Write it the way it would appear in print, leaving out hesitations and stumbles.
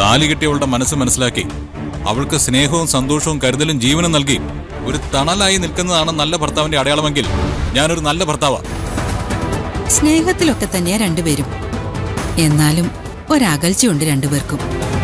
താലികെട്ടിയവളുടെ മനസ്സ് മനസ്സിലാക്കി അവൾക്ക് സ്നേഹവും സന്തോഷവും കരുതലും ജീവനും നൽകി ഒരു തണലായി നിൽക്കുന്നതാണ് നല്ല ഭർത്താവിന്റെ അടയാളമെങ്കിൽ ഞാനൊരു നല്ല ഭർത്താവാണ്. സ്നേഹത്തിലൊക്കെ തന്നെ രണ്ടുപേരും, എന്നാലും ഒരകൽച്ചയുണ്ട് രണ്ടുപേർക്കും.